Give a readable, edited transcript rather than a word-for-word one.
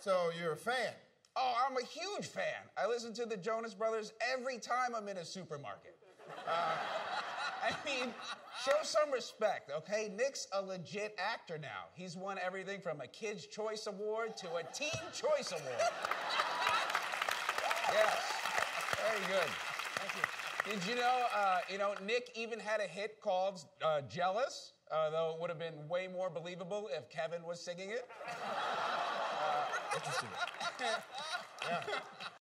So you're a fan? Oh, I'm a huge fan. I listen to the Jonas Brothers every time I'm in a supermarket. I mean, show some respect, okay? Nick's a legit actor now. He's won everything from a Kids' Choice Award to a Teen Choice Award. Yes, very good. Thank you. Did you know, Nick even had a hit called Jealous, though it would have been way more believable if Kevin was singing it. Interesting. Yeah.